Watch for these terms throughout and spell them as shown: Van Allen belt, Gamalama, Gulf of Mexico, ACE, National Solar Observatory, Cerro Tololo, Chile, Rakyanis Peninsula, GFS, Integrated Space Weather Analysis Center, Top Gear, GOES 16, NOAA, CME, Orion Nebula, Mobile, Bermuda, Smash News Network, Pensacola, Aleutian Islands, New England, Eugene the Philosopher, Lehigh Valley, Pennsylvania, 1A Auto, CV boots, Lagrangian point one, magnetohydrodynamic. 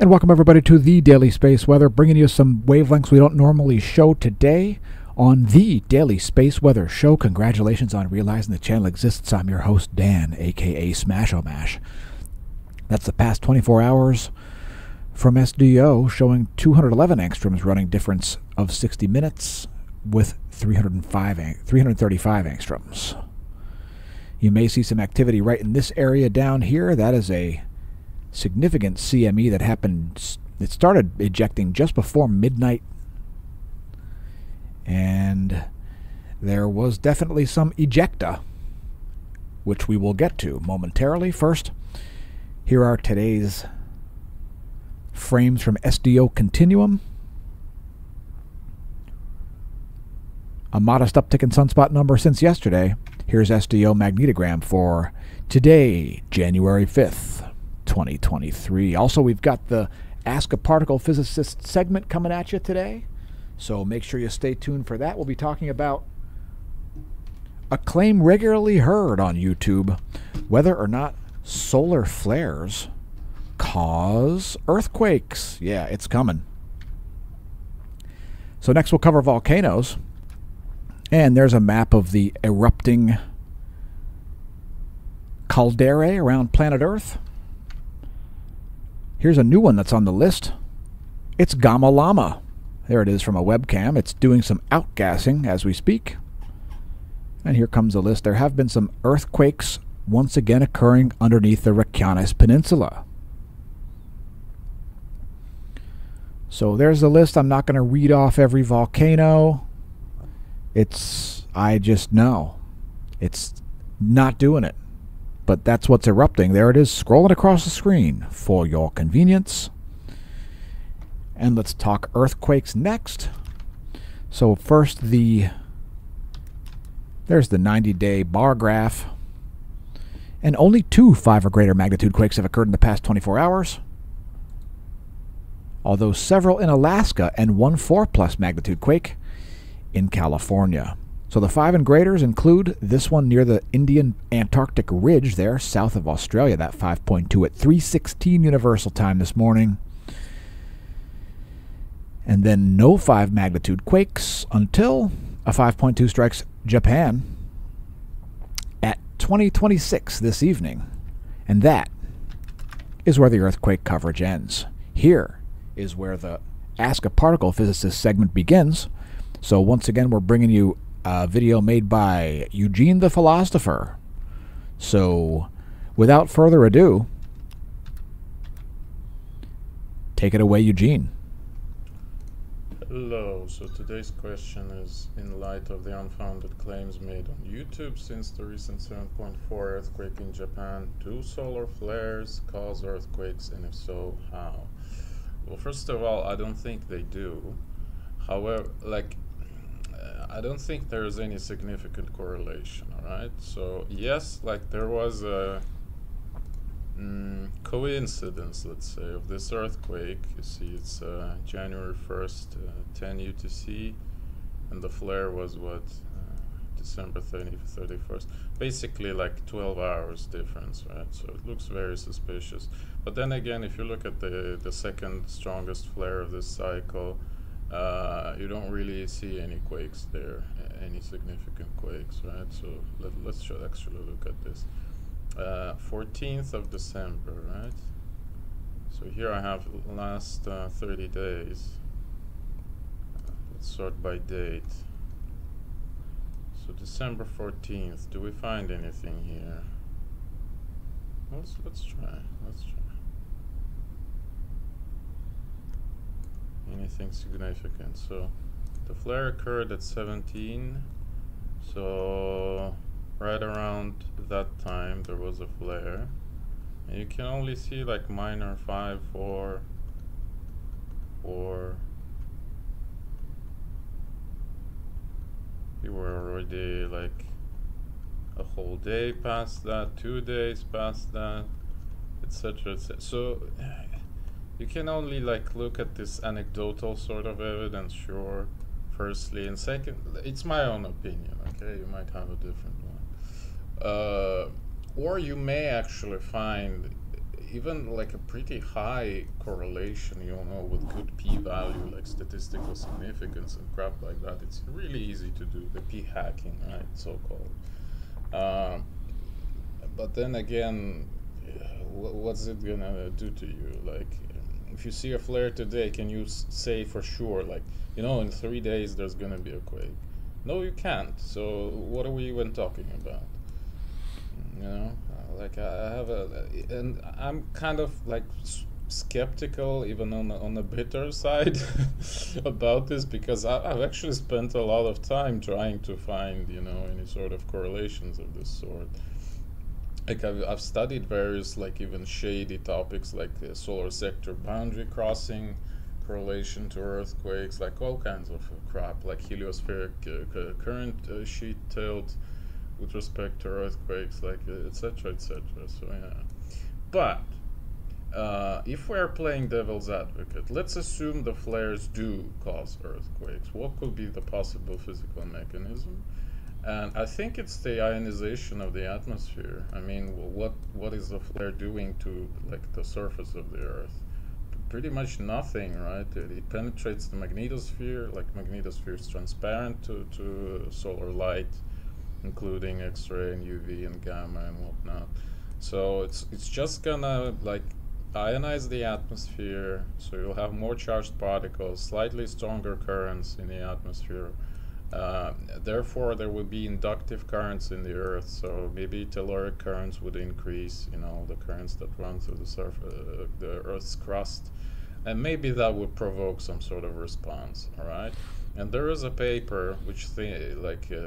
And welcome everybody to the Daily Space Weather, bringing you some wavelengths we don't normally show today on the Daily Space Weather Show. Congratulations on realizing the channel exists. I'm your host, Dan, aka Smash-O-Mash. That's the past 24 hours from SDO, showing 211 angstroms running difference of 60 minutes with 335 angstroms. You may see some activity right in this area down here. That is a significant CME that happened. It started ejecting just before midnight, and there was definitely some ejecta, which we will get to momentarily. First, here are today's frames from SDO Continuum. A modest uptick in sunspot number since yesterday. Here's SDO magnetogram for today, January 5th, 2023. Also, we've got the Ask a Particle Physicist segment coming at you today, so make sure you stay tuned for that. We'll be talking about a claim regularly heard on YouTube, whether or not solar flares cause earthquakes. Yeah, it's coming. So next we'll cover volcanoes. And there's a map of the erupting calderae around planet Earth. Here's a new one that's on the list. It's Gamalama. There it is from a webcam. It's doing some outgassing as we speak. And here comes the list. There have been some earthquakes once again occurring underneath the Rakyanis Peninsula. So there's the list. I'm not going to read off every volcano. I just know. It's not doing it. But that's what's erupting. There it is, scrolling across the screen for your convenience. And let's talk earthquakes next. So first, there's the 90-day bar graph. And only 2 5 or greater magnitude quakes have occurred in the past 24 hours. Although several in Alaska and 1 4+ magnitude quake in California. So the 5 and graders include this one near the Indian Antarctic Ridge there, south of Australia, that 5.2 at 3:16 Universal Time this morning. And then no 5 magnitude quakes until a 5.2 strikes Japan at 20:26 this evening. And that is where the earthquake coverage ends. Here is where the Ask a Particle Physicist segment begins. So once again, we're bringing you a video made by Eugene the Philosopher. So without further ado, take it away, Eugene. Hello. So today's question is, in light of the unfounded claims made on YouTube since the recent 7.4 earthquake in Japan, do solar flares cause earthquakes, and if so, how? Well, first of all, I don't think they do. However, I don't think there is any significant correlation, all right? So, yes, there was a coincidence, let's say, of this earthquake. You see, it's January 1st, 10 UTC, and the flare was, what, December 31st. Basically, 12 hours difference, right? So it looks very suspicious. But then again, if you look at the second strongest flare of this cycle, you don't really see any quakes there, any significant quakes, right? So let's actually look at this. 14th of December, right? So here I have last 30 days. Let's sort by date. So December 14th, do we find anything here? Let's try. Anything significant. So the flare occurred at 17, so right around that time there was a flare, and you can only see minor 5, 4, 4. You were already a whole day past that, 2 days past that, etc., etc. So you can only look at this anecdotal sort of evidence, sure, firstly, and second, it's my own opinion, okay? You might have a different one. Or you may actually find even like a pretty high correlation, you know, with good p-value, like statistical significance and crap like that, it's really easy to do the p-hacking, right, so-called. But then again, what's it gonna do to you? Like, if you see a flare today, can you say for sure, like, you know, in 3 days there's gonna be a quake? No, you can't. So what are we even talking about? You know, like I have a, and I'm kind of like skeptical, even on the bitter side about this, because I've actually spent a lot of time trying to find, you know, any sort of correlations of this sort. Like I've studied various, like, even shady topics, like solar sector boundary crossing, correlation to earthquakes, like all kinds of crap, like heliospheric current sheet tilt with respect to earthquakes, like etc, etc. So yeah, but if we're playing devil's advocate, let's assume the flares do cause earthquakes. What could be the possible physical mechanism? And I think it's the ionization of the atmosphere. I mean, what is the flare doing to, like, the surface of the Earth? Pretty much nothing, right? It penetrates the magnetosphere. Like, magnetosphere is transparent to solar light, including X-ray and UV and gamma and whatnot. So it's just gonna, like, ionize the atmosphere, so you'll have more charged particles, slightly stronger currents in the atmosphere. Therefore, there would be inductive currents in the Earth, so maybe telluric currents would increase, you know, the currents that run through the surface, the Earth's crust, and maybe that would provoke some sort of response, all right? And there is a paper which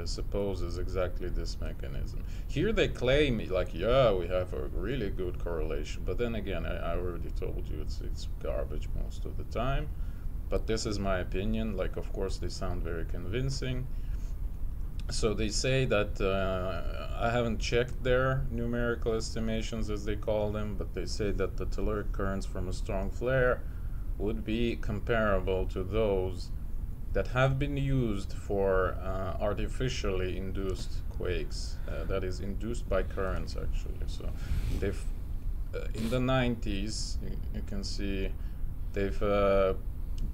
supposes exactly this mechanism. Here they claim, like, yeah, we have a really good correlation, but then again, I already told you it's garbage most of the time. But this is my opinion. Like, of course, they sound very convincing. So they say that I haven't checked their numerical estimations, as they call them, but they say that the telluric currents from a strong flare would be comparable to those that have been used for artificially induced quakes. That is, induced by currents, actually. So they've in the 90s, you can see they've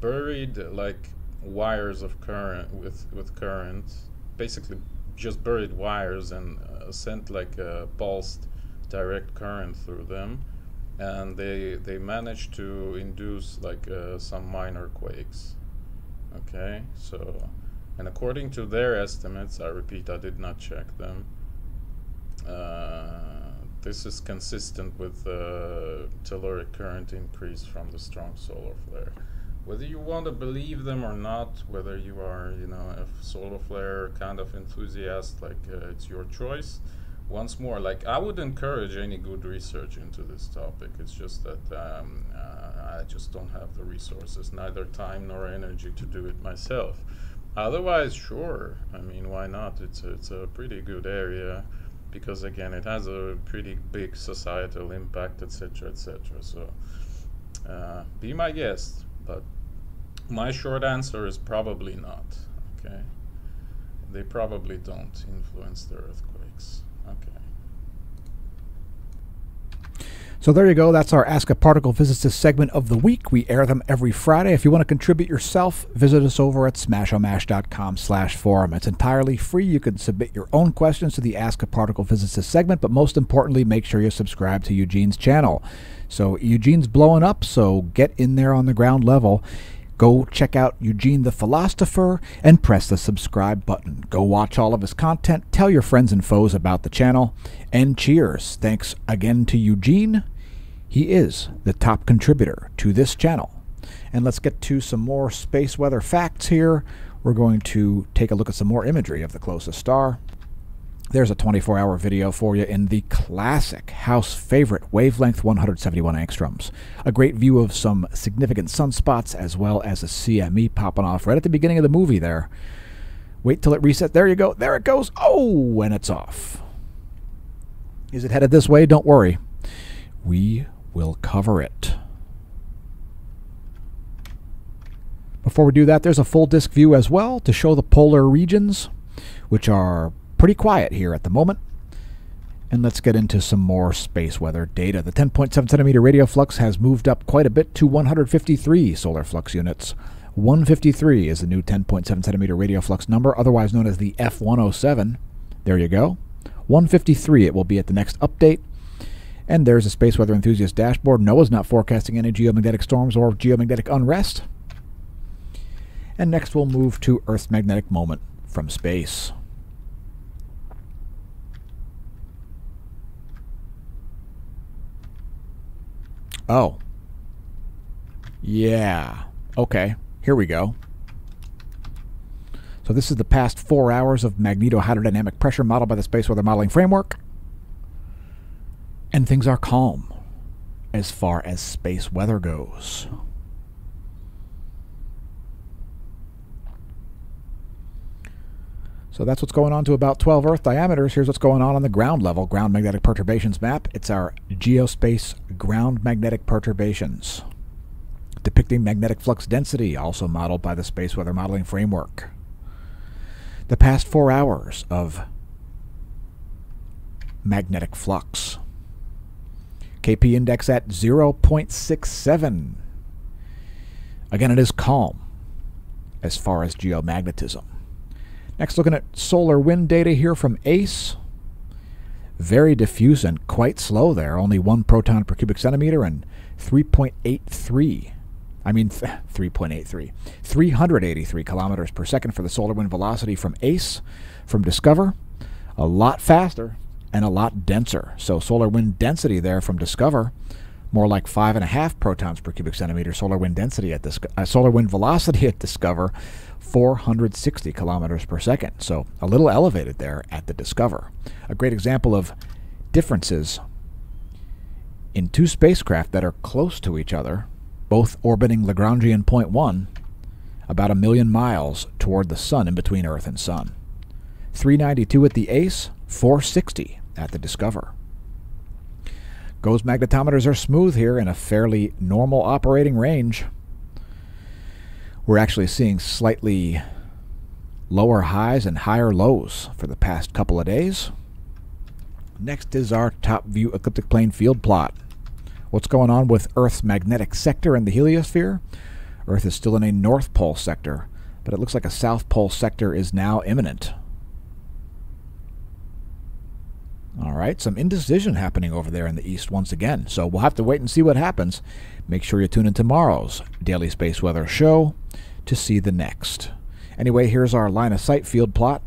buried, like, wires of current with current, basically just buried wires, and sent, like, a pulsed direct current through them, and they managed to induce, like, some minor quakes. Okay, so, and according to their estimates, I repeat, I did not check them, this is consistent with telluric current increase from the strong solar flare. Whether you want to believe them or not, whether you are, you know, a solar flare kind of enthusiast, like, it's your choice. Once more, like, I would encourage any good research into this topic. It's just that I just don't have the resources, neither time nor energy, to do it myself. Otherwise, sure, I mean, why not? It's a pretty good area, because again, it has a pretty big societal impact, etc, etc. So be my guest. But my short answer is probably not, okay? They probably don't influence the earthquakes, okay? So there you go. That's our Ask a Particle Physicist segment of the week. We air them every Friday. If you want to contribute yourself, visit us over at smashomash.com/forum. It's entirely free. You can submit your own questions to the Ask a Particle Physicist segment, but most importantly, make sure you subscribe to Eugene's channel. So Eugene's blowing up, so get in there on the ground level. Go check out Eugene the Philosopher and press the subscribe button. Go watch all of his content. Tell your friends and foes about the channel. And cheers. Thanks again to Eugene. He is the top contributor to this channel. And let's get to some more space weather facts here. We're going to take a look at some more imagery of the closest star. There's a 24-hour video for you in the classic house favorite wavelength 171 angstroms. A great view of some significant sunspots, as well as a CME popping off right at the beginning of the movie there. Wait till it resets. There you go. There it goes. Oh, and it's off. Is it headed this way? Don't worry. We will cover it. Before we do that, there's a full disk view as well to show the polar regions, which are pretty quiet here at the moment. And let's get into some more space weather data. The 10.7 centimeter radio flux has moved up quite a bit to 153 solar flux units. 153 is the new 10.7 centimeter radio flux number, otherwise known as the F107. There you go. 153 it will be at the next update. And there's a space weather enthusiast dashboard. NOAA's not forecasting any geomagnetic storms or geomagnetic unrest. And next we'll move to Earth's magnetic moment from space. Oh. Yeah. Okay. Here we go. So this is the past 4 hours of magnetohydrodynamic pressure modeled by the Space Weather Modeling Framework. And things are calm as far as space weather goes. So that's what's going on to about 12 Earth diameters. Here's what's going on the ground level, ground magnetic perturbations map. It's our geospace ground magnetic perturbations, depicting magnetic flux density, also modeled by the Space Weather Modeling Framework. The past 4 hours of magnetic flux. KP index at 0.67. Again, it is calm as far as geomagnetism. Next, looking at solar wind data here from ACE. Very diffuse and quite slow there. Only 1 proton per cubic centimeter and 3.83. 383 kilometers per second for the solar wind velocity from ACE, from Discover. A lot faster and a lot denser. So solar wind density there from Discover, more like 5.5 protons per cubic centimeter. Solar wind density at this solar wind velocity at Discover, 460 kilometers per second. So a little elevated there at the Discover. A great example of differences in two spacecraft that are close to each other, both orbiting Lagrangian point one, about 1 million miles toward the sun in between Earth and sun. 392 at the ACE, 460. At the Discover. GOES magnetometers are smooth here in a fairly normal operating range. We're actually seeing slightly lower highs and higher lows for the past couple of days. Next is our top view ecliptic plane field plot. What's going on with Earth's magnetic sector and the heliosphere? Earth is still in a north pole sector, but it looks like a south pole sector is now imminent. All right, some indecision happening over there in the east once again. So we'll have to wait and see what happens. Make sure you tune in tomorrow's Daily Space Weather Show to see the next. Anyway, here's our line of sight field plot.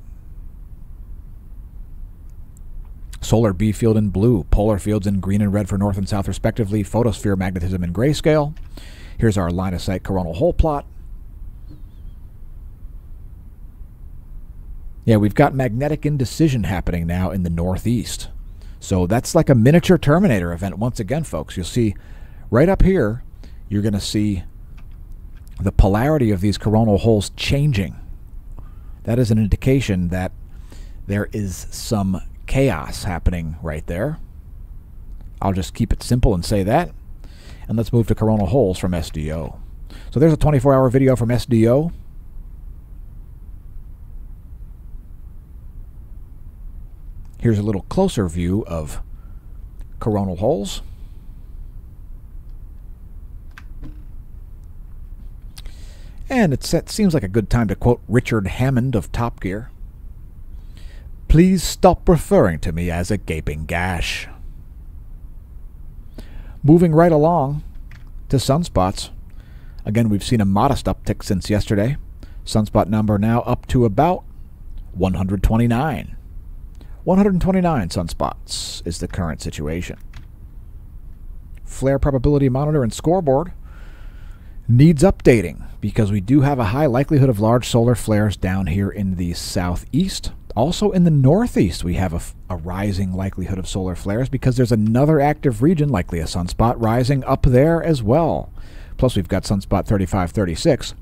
Solar B field in blue, polar fields in green and red for north and south respectively, photosphere magnetism in grayscale. Here's our line of sight coronal hole plot. Yeah, we've got magnetic indecision happening now in the northeast. So that's like a miniature Terminator event once again, folks. You'll see right up here, you're going to see the polarity of these coronal holes changing. That is an indication that there is some chaos happening right there. I'll just keep it simple and say that. And let's move to coronal holes from SDO. So there's a 24-hour video from SDO. Here's a little closer view of coronal holes. And it seems like a good time to quote Richard Hammond of Top Gear. "Please stop referring to me as a gaping gash." Moving right along to sunspots. Again, we've seen a modest uptick since yesterday. Sunspot number now up to about 129. 129 sunspots is the current situation. Flare probability monitor and scoreboard needs updating because we do have a high likelihood of large solar flares down here in the southeast. Also in the northeast, we have a rising likelihood of solar flares because there's another active region, likely a sunspot, rising up there as well. Plus, we've got sunspot 3536,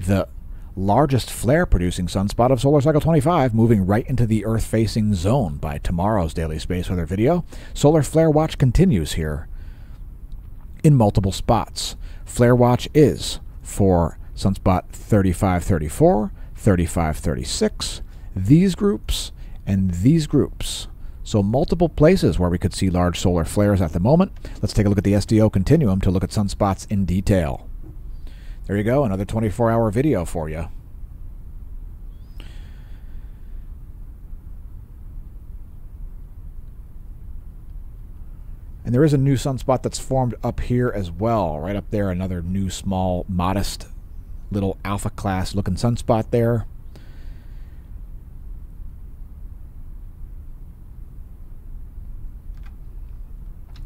the largest flare-producing sunspot of solar cycle 25, moving right into the Earth-facing zone by tomorrow's Daily Space Weather video. Solar Flare Watch continues here in multiple spots. Flare Watch is for sunspot 3534, 3536, these groups, and these groups. So multiple places where we could see large solar flares at the moment. Let's take a look at the SDO continuum to look at sunspots in detail. There you go, another 24-hour video for you. And there is a new sunspot that's formed up here as well. Right up there, another new, small, modest, little alpha-class looking sunspot there.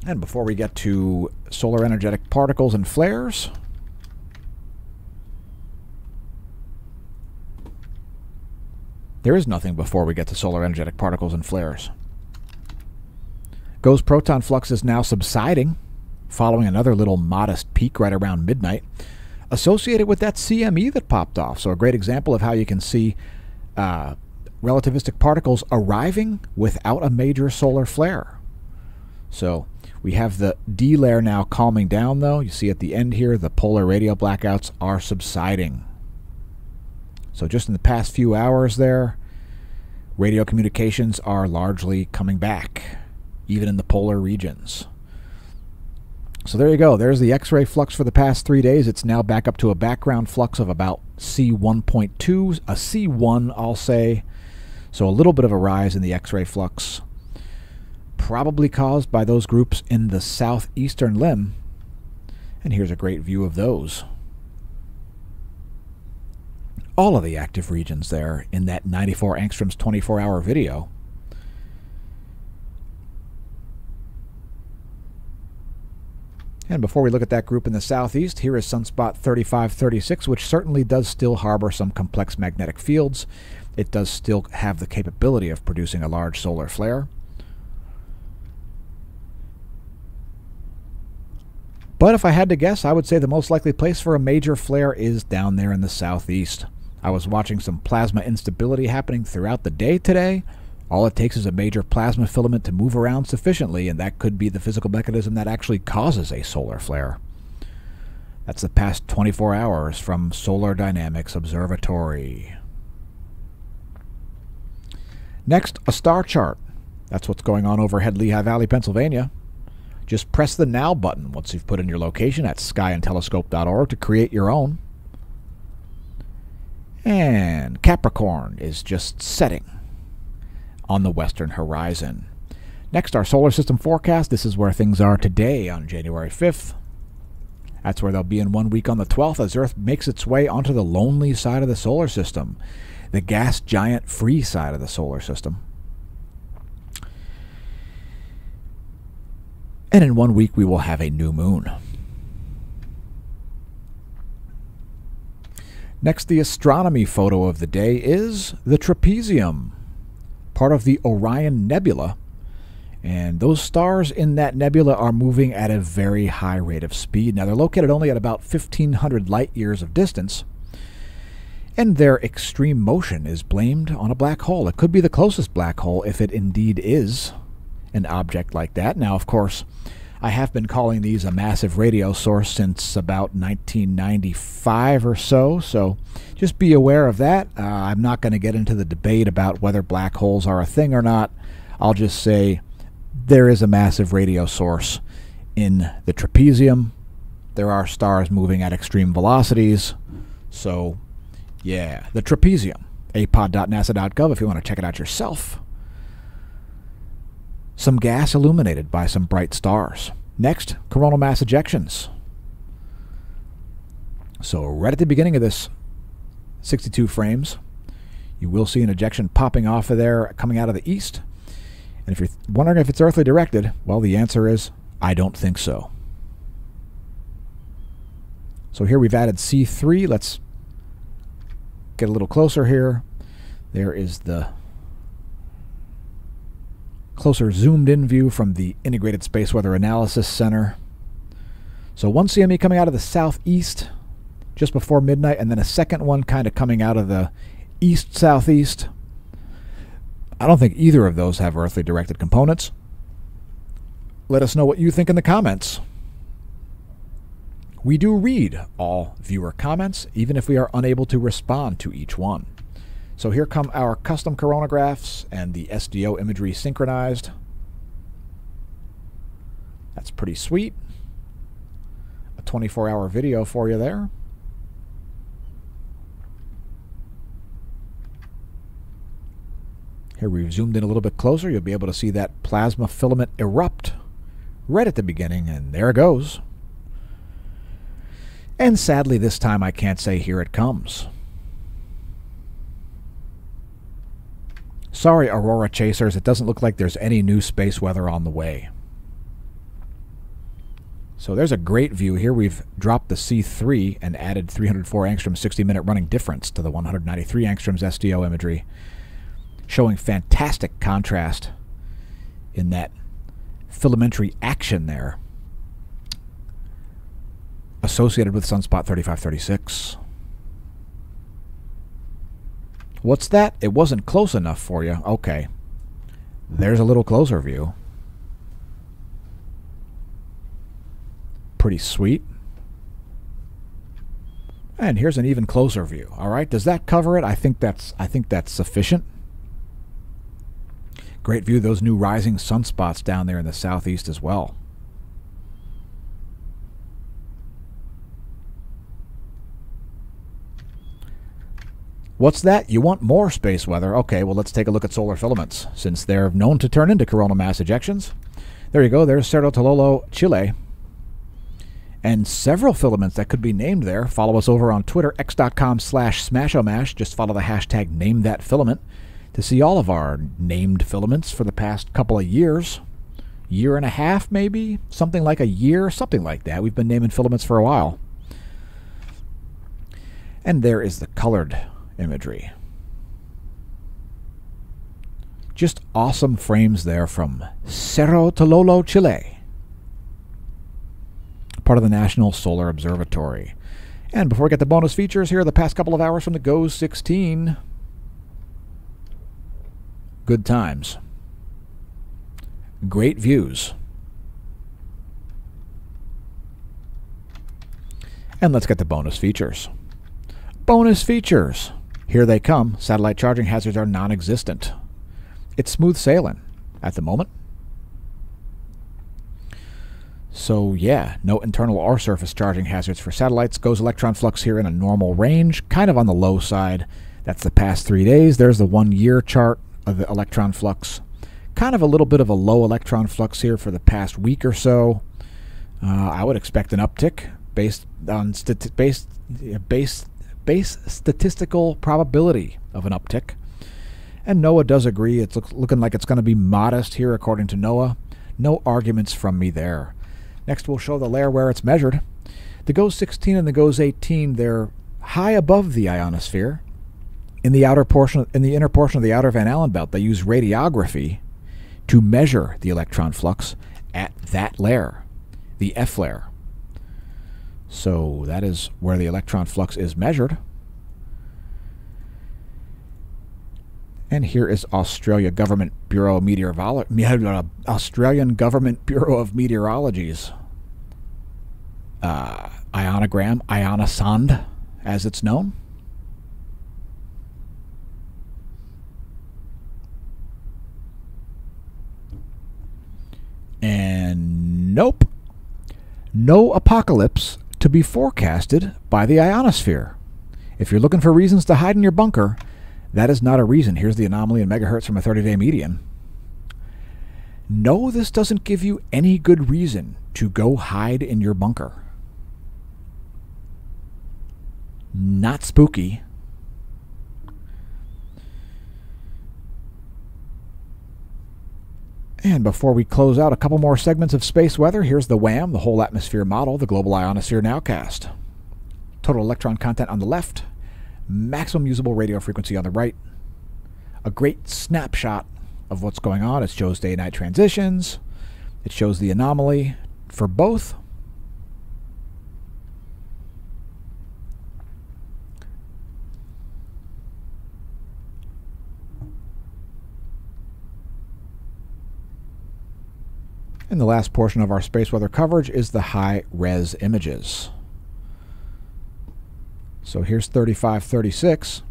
And before we get to solar energetic particles and flares, there is nothing before we get to solar energetic particles and flares. GOES proton flux is now subsiding, following another little modest peak right around midnight, associated with that CME that popped off. So a great example of how you can see relativistic particles arriving without a major solar flare. So we have the D layer now calming down, though. You see at the end here, the polar radio blackouts are subsiding. So just in the past few hours there, radio communications are largely coming back, even in the polar regions. So there you go. There's the X-ray flux for the past 3 days. It's now back up to a background flux of about C1.2, a C1, I'll say. So a little bit of a rise in the X-ray flux, probably caused by those groups in the southeastern limb. And here's a great view of those. All of the active regions there in that 94 angstroms 24-hour video. And before we look at that group in the southeast, here is sunspot 3536, which certainly does still harbor some complex magnetic fields. It does still have the capability of producing a large solar flare. But if I had to guess, I would say the most likely place for a major flare is down there in the southeast. I was watching some plasma instability happening throughout the day today. All it takes is a major plasma filament to move around sufficiently, and that could be the physical mechanism that actually causes a solar flare. That's the past 24 hours from Solar Dynamics Observatory. Next, a star chart. That's what's going on overhead Lehigh Valley, Pennsylvania. Just press the Now button once you've put in your location at skyandtelescope.org to create your own. And Capricorn is just setting on the western horizon. Next, our solar system forecast. This is where things are today on January 5th. That's where they'll be in 1 week on the 12th as Earth makes its way onto the lonely side of the solar system, the gas giant free side of the solar system. And in 1 week, we will have a new moon. Next, the astronomy photo of the day is the Trapezium, part of the Orion Nebula. And those stars in that nebula are moving at a very high rate of speed. Now, they're located only at about 1,500 light-years of distance. And their extreme motion is blamed on a black hole. It could be the closest black hole if it indeed is an object like that. Now, of course, I have been calling these a massive radio source since about 1995 or so, so just be aware of that. I'm not going to get into the debate about whether black holes are a thing or not. I'll just say there is a massive radio source in the Trapezium. There are stars moving at extreme velocities. So, yeah, the Trapezium, apod.nasa.gov if you want to check it out yourself. Some gas illuminated by some bright stars. Next, coronal mass ejections. So right at the beginning of this 62 frames, you will see an ejection popping off of there, coming out of the east. And if you're wondering if it's earthly directed, well, the answer is, I don't think so. So here we've added C3. Let's get a little closer here. There is the closer zoomed-in view from the Integrated Space Weather Analysis Center. So one CME coming out of the southeast just before midnight, and then a second one kind of coming out of the east-southeast. I don't think either of those have earthly directed components. Let us know what you think in the comments. We do read all viewer comments, even if we are unable to respond to each one. So here come our custom coronagraphs and the SDO imagery synchronized. That's pretty sweet. A 24-hour video for you there. Here we've zoomed in a little bit closer. You'll be able to see that plasma filament erupt right at the beginning, and there it goes. And sadly, this time I can't say here it comes. Sorry, Aurora Chasers, it doesn't look like there's any new space weather on the way. So there's a great view. Here we've dropped the C3 and added 304 angstroms 60-minute running difference to the 193 angstroms SDO imagery, showing fantastic contrast in that filamentary action there associated with sunspot 3536. What's that? It wasn't close enough for you. Okay. There's a little closer view. Pretty sweet. And here's an even closer view. All right, does that cover it? I think that's sufficient. Great view of those new rising sunspots down there in the southeast as well. What's that? You want more space weather? Okay, well, let's take a look at solar filaments, since they're known to turn into coronal mass ejections. There you go. There's Cerro Tololo, Chile. And several filaments that could be named there. Follow us over on Twitter, x.com/Smash-O-Mash. Just follow the hashtag #NameThatFilament to see all of our named filaments for the past couple of years. Year and a half, maybe? Something like a year, something like that. We've been naming filaments for a while. And there is the colored imagery. Just awesome frames there from Cerro Tololo, Chile, part of the National Solar Observatory. And before we get to bonus features, here are the past couple of hours from the GOES 16. Good times. Great views. And let's get to bonus features. Bonus features. Here they come. Satellite charging hazards are non-existent. It's smooth sailing at the moment. So yeah, no internal or surface charging hazards for satellites. GOES electron flux here in a normal range, kind of on the low side. That's the past 3 days. There's the 1 year chart of the electron flux. Kind of a little bit of a low electron flux here for the past week or so. I would expect an uptick based on base statistical probability of an uptick. And NOAA does agree. It's looking like it's going to be modest here, according to NOAA. No arguments from me there. Next, we'll show the layer where it's measured. The GOES 16 and the GOES 18, they're high above the ionosphere. In the outer portion, in the inner portion of the outer Van Allen belt, they use radiography to measure the electron flux at that layer, the F layer. So that is where the electron flux is measured. And here is Australian Government Bureau of Meteorology's ionogram, ionosonde, as it's known. And nope, no apocalypse to be forecasted by the ionosphere. If you're looking for reasons to hide in your bunker, that is not a reason. Here's the anomaly in megahertz from a 30-day median. No, this doesn't give you any good reason to go hide in your bunker. Not spooky. And before we close out, a couple more segments of space weather. Here's the WAM, the whole atmosphere model, the global ionosphere nowcast. Total electron content on the left, maximum usable radio frequency on the right. A great snapshot of what's going on. It shows day-night transitions. It shows the anomaly for both. And the last portion of our space weather coverage is the high-res images. So here's 3536.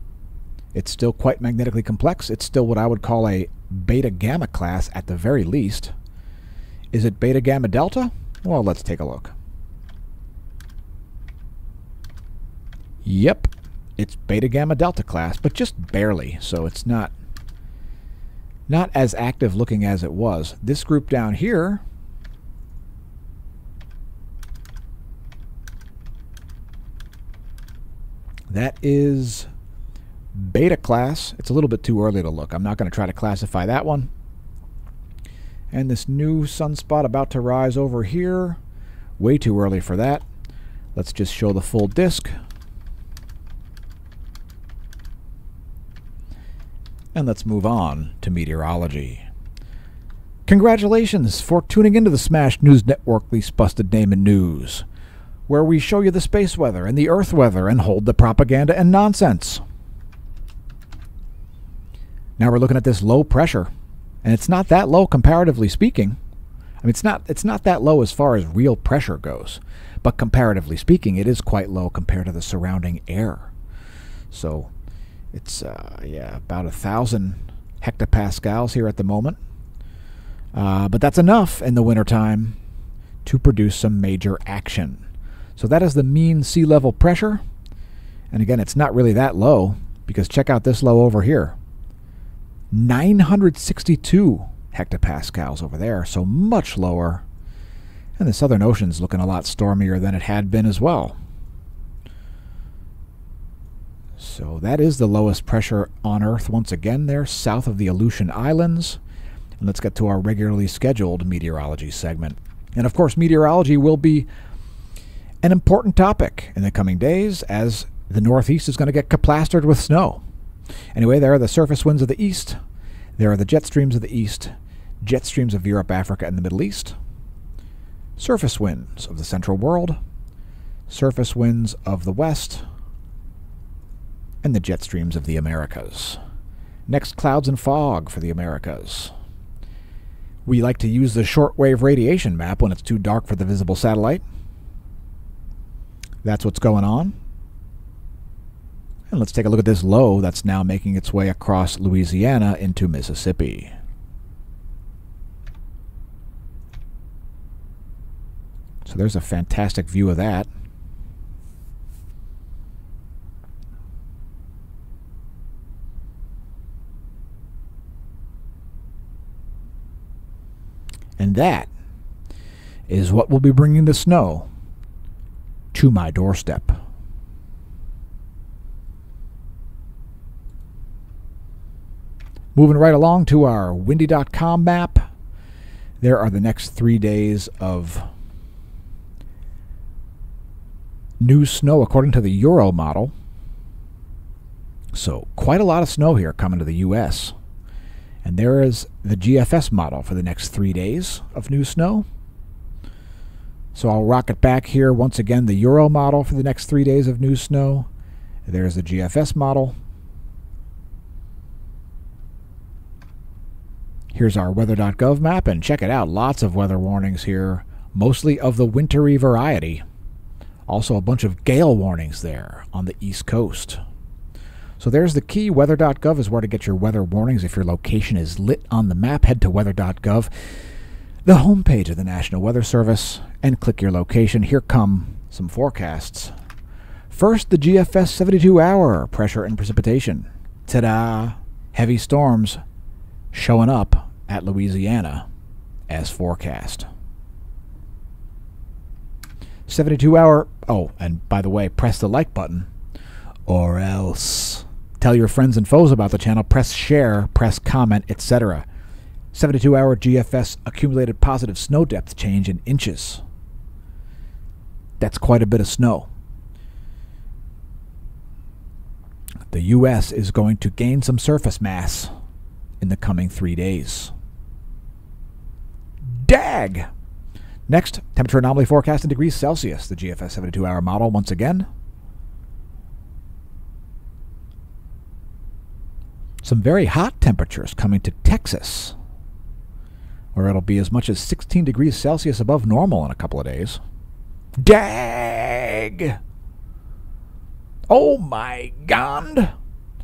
It's still quite magnetically complex. It's still what I would call a beta gamma class at the very least. Is it beta gamma delta? Well, let's take a look. Yep, it's beta gamma delta class, but just barely, so it's not as active looking as it was. This group down here that is beta class. It's a little bit too early to look. I'm not going to try to classify that one. And this new sunspot about to rise over here, way too early for that. Let's just show the full disk. And let's move on to meteorology. Congratulations for tuning into the Smash News Network Least Busted Name in News, where we show you the space weather and the earth weather and hold the propaganda and nonsense. Now we're looking at this low pressure, and it's not that low comparatively speaking. I mean, it's not that low as far as real pressure goes, but comparatively speaking, it is quite low compared to the surrounding air. So it's yeah, about 1,000 hectopascals here at the moment, but that's enough in the wintertime to produce some major action. So that is the mean sea level pressure, and again, it's not really that low because check out this low over here. 962 hectopascals over there, so much lower. And the Southern Ocean's looking a lot stormier than it had been as well. So that is the lowest pressure on Earth once again there, south of the Aleutian Islands. And let's get to our regularly scheduled meteorology segment. And of course, meteorology will be an important topic in the coming days as the Northeast is going to get caplastered with snow. Anyway, there are the surface winds of the east. There are the jet streams of the east, jet streams of Europe, Africa, and the Middle East, surface winds of the central world, surface winds of the west, and the jet streams of the Americas. Next, clouds and fog for the Americas. We like to use the shortwave radiation map when it's too dark for the visible satellite. That's what's going on. And let's take a look at this low that's now making its way across Louisiana into Mississippi. So there's a fantastic view of that. And that is what will be bringing the snow to my doorstep. Moving right along to our windy.com map, there are the next 3 days of new snow according to the Euro model. So quite a lot of snow here coming to the U.S. And there is the GFS model for the next 3 days of new snow. So I'll rock it back here. Once again, the Euro model for the next 3 days of new snow. There's the GFS model. Here's our weather.gov map, and check it out. Lots of weather warnings here, mostly of the wintry variety. Also a bunch of gale warnings there on the East Coast. So there's the key. Weather.gov is where to get your weather warnings. If your location is lit on the map, head to weather.gov, the homepage of the National Weather Service, and click your location. Here come some forecasts. First, the GFS 72-hour pressure and precipitation. Ta-da! Heavy storms showing up at Louisiana as forecast. 72-hour, oh, and by the way, press the like button or else. Tell your friends and foes about the channel, press share, press comment, etc. 72-hour GFS accumulated positive snow depth change in inches. That's quite a bit of snow. The U.S. is going to gain some surface mass in the coming 3 days. Dag! Next, temperature anomaly forecast in degrees Celsius, the GFS 72-hour model once again. Some very hot temperatures coming to Texas, where it'll be as much as 16 degrees Celsius above normal in a couple of days. Dag! Oh my God!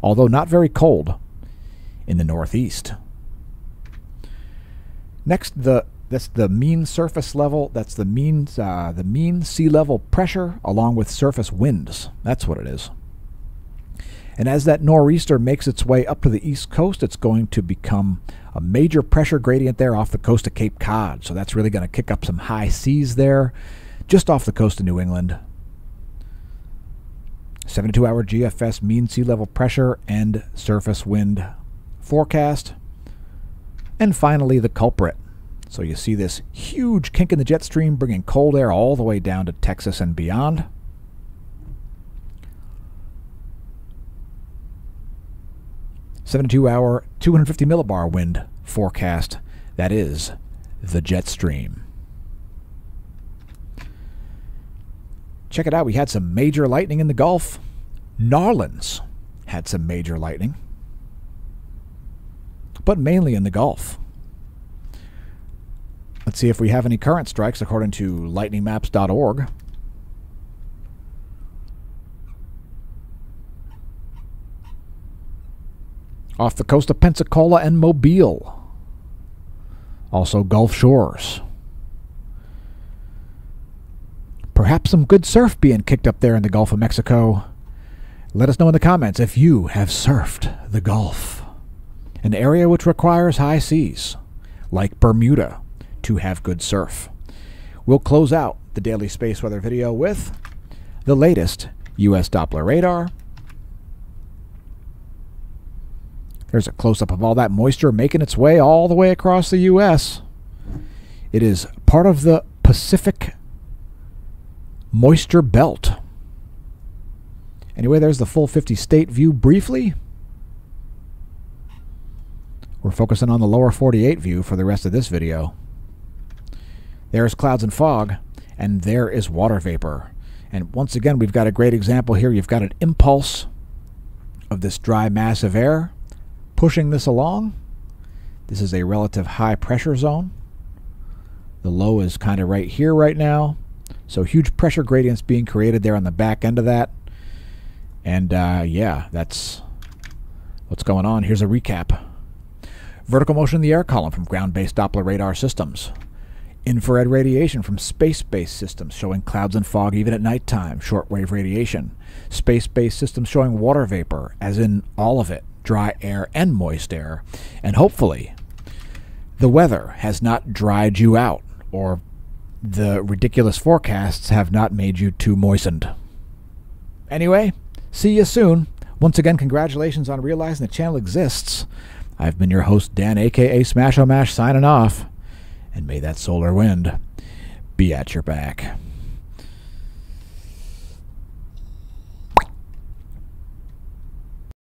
although not very cold, in the northeast. Next, that's the mean surface level. That's the mean sea level pressure along with surface winds. That's what it is. And as that nor'easter makes its way up to the east coast, it's going to become a major pressure gradient there off the coast of Cape Cod. So that's really going to kick up some high seas there, just off the coast of New England. 72-hour GFS mean sea level pressure and surface wind forecast. And finally, the culprit. So you see this huge kink in the jet stream bringing cold air all the way down to Texas and beyond. '72-hour 250 millibar wind forecast. That is the jet stream. Check it out. We had some major lightning in the Gulf. Narlands had some major lightning, but mainly in the Gulf. Let's see if we have any current strikes according to lightningmaps.org. Off the coast of Pensacola and Mobile. Also Gulf Shores. Perhaps some good surf being kicked up there in the Gulf of Mexico. Let us know in the comments if you have surfed the Gulf, an area which requires high seas, like Bermuda, to have good surf. We'll close out the Daily Space Weather video with the latest U.S. Doppler radar. There's a close-up of all that moisture making its way all the way across the U.S. It is part of the Pacific moisture belt. Anyway, there's the full 50-state view briefly. We're focusing on the lower 48 view for the rest of this video. There's clouds and fog, and there is water vapor. And once again, we've got a great example here. You've got an impulse of this dry mass of air pushing this along. This is a relative high pressure zone. The low is kind of right here right now. So huge pressure gradients being created there on the back end of that. And yeah, that's what's going on. Here's a recap. Vertical motion in the air column from ground-based Doppler radar systems. Infrared radiation from space-based systems showing clouds and fog even at nighttime. Shortwave radiation. Space-based systems showing water vapor, as in all of it, dry air and moist air. And hopefully, the weather has not dried you out, or the ridiculous forecasts have not made you too moistened. Anyway, see you soon. Once again, congratulations on realizing the channel exists. I've been your host, Dan, a.k.a. Smash-O-Mash, signing off. And may that solar wind be at your back.